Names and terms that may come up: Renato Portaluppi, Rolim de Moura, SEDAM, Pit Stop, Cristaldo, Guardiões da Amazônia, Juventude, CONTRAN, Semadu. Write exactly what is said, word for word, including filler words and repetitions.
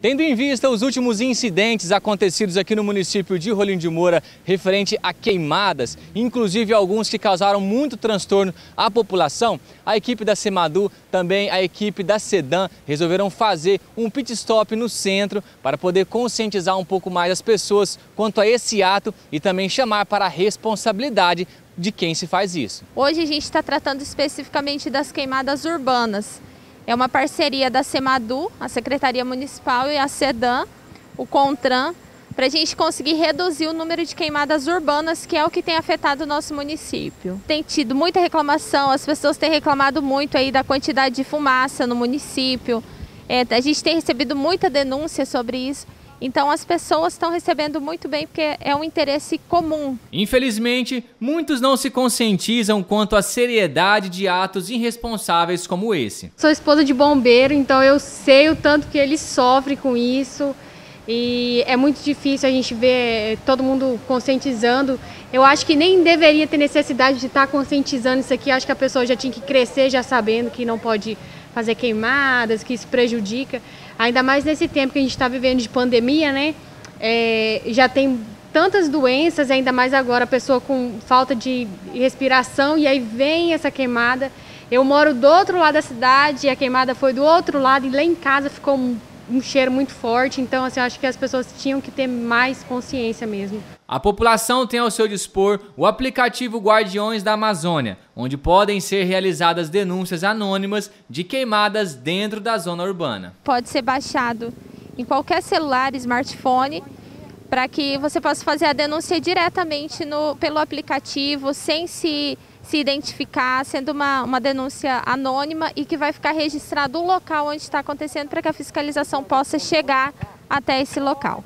Tendo em vista os últimos incidentes acontecidos aqui no município de Rolim de Moura referente a queimadas, inclusive alguns que causaram muito transtorno à população, a equipe da Semadu, também a equipe da SEDAM, resolveram fazer um pit stop no centro para poder conscientizar um pouco mais as pessoas quanto a esse ato e também chamar para a responsabilidade de quem se faz isso. Hoje a gente está tratando especificamente das queimadas urbanas. É uma parceria da Semadu, a Secretaria Municipal, e a SEDAM, o CONTRAN, para a gente conseguir reduzir o número de queimadas urbanas, que é o que tem afetado o nosso município. Tem tido muita reclamação, as pessoas têm reclamado muito aí da quantidade de fumaça no município. É, a gente tem recebido muita denúncia sobre isso. Então as pessoas estão recebendo muito bem porque é um interesse comum. Infelizmente, muitos não se conscientizam quanto à seriedade de atos irresponsáveis como esse. Sou esposa de bombeiro, então eu sei o tanto que eles sofrem com isso. E é muito difícil a gente ver todo mundo conscientizando. Eu acho que nem deveria ter necessidade de estar conscientizando isso aqui. Acho que a pessoa já tinha que crescer já sabendo que não pode fazer queimadas, que isso prejudica. Ainda mais nesse tempo que a gente está vivendo de pandemia, né? É, já tem tantas doenças, ainda mais agora a pessoa com falta de respiração e aí vem essa queimada. Eu moro do outro lado da cidade, a queimada foi do outro lado e lá em casa ficou um, um cheiro muito forte. Então, assim, eu acho que as pessoas tinham que ter mais consciência mesmo. A população tem ao seu dispor o aplicativo Guardiões da Amazônia, onde podem ser realizadas denúncias anônimas de queimadas dentro da zona urbana. Pode ser baixado em qualquer celular, smartphone, para que você possa fazer a denúncia diretamente no, pelo aplicativo, sem se, se identificar, sendo uma, uma denúncia anônima e que vai ficar registrado o local onde está acontecendo para que a fiscalização possa chegar até esse local.